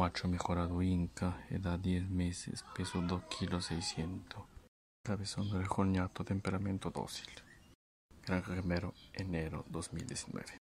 macho mejorado Inca, edad 10 meses, peso 2,6 kg, cabezón del coñato, temperamento dócil. Gran Gamero, enero 2019.